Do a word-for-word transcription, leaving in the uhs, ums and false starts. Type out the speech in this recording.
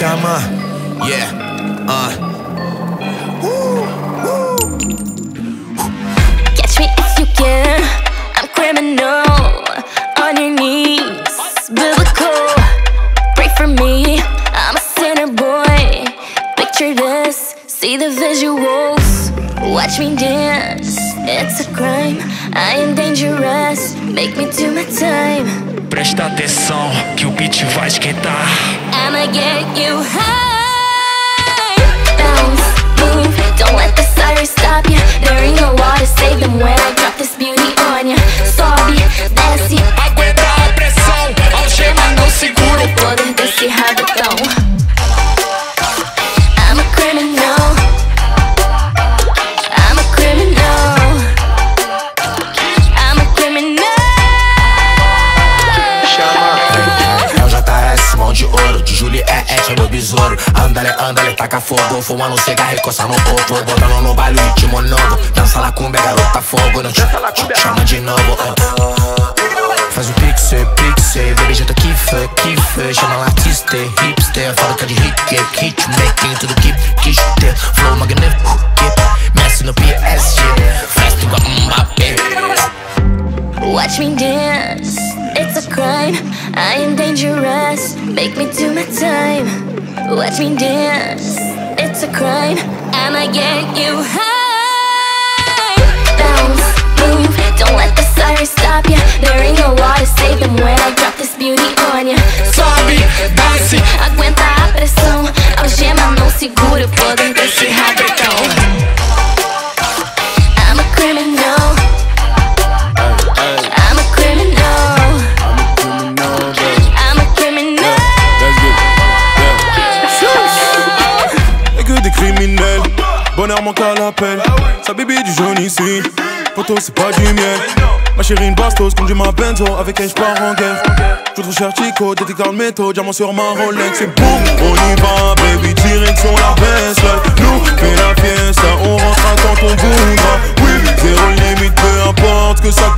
Shaman, yeah, uh woo, woo. Catch me if you can, I'm criminal. On your knees, biblical. Pray for me, I'm a sinner boy. Picture this, see the visuals. Watch me dance, it's a crime. I am dangerous, make me do my time. Presta atenção que o beat vai esquentar. I'ma get you high. Bounce, move, don't let the siren stop you. There ain't no law to save them when I drop this beauty on you. Sobe, desce, aguenta a pressão. Algema não segura o poder desse rabetão. I'm a criminal. I'm a criminal. No besouro, andale, andale, taca fogo. Fumando cigarro e coça no corpo. Botando no baile o timo novo. Dança lá com garota fogo. Não chama de novo. Faz um pixel, pixel. Baby, já tá aqui, fuck, fuck. Chama lá artista, hipster. Fala que é de hit, hit, making. Tudo que quis ter. Flow magnífico, Messi no P S G. Festa igual Mbappé. Watch me dance, it's a crime. I am dangerous, make me do my time. Watch me dance, it's a crime. I'ma get you high. Bounce, move, don't let the siren stop ya. There ain't no law to save them when I drop this beauty on ya. Sobe, desce, aguenta a pressão. Algema não segura o poder desse rabetão. Bonheur mon cœur l'appelle, sa baby du jaune ici. Poto c'est pas du miel. Ma chérie une bastos, conduis ma Benzo. Avec elle j'pars en guerre. Je trouve cher Chico, t'es dans le métaux. Diamant sur ma Rolex, c'est boum. On y va baby, direction la baisse. Nous fait la fiesta, on rentre quand on voudra. Oui, zéro limite, peu importe que ça